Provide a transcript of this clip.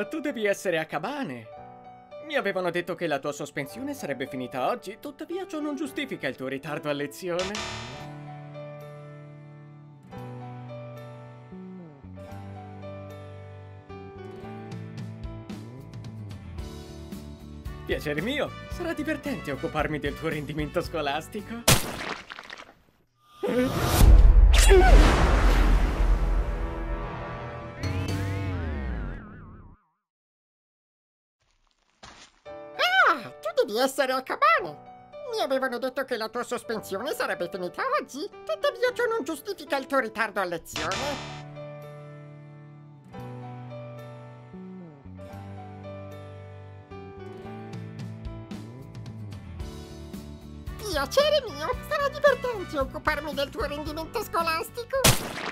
Ah, tu devi essere a Cabane. Mi avevano detto che la tua sospensione sarebbe finita oggi, tuttavia ciò non giustifica il tuo ritardo a lezione. Piacere mio, sarà divertente occuparmi del tuo rendimento scolastico. Di essere a Cabane. Mi avevano detto che la tua sospensione sarebbe finita oggi, tuttavia ciò non giustifica il tuo ritardo a lezione. Piacere mio, sarà divertente occuparmi del tuo rendimento scolastico.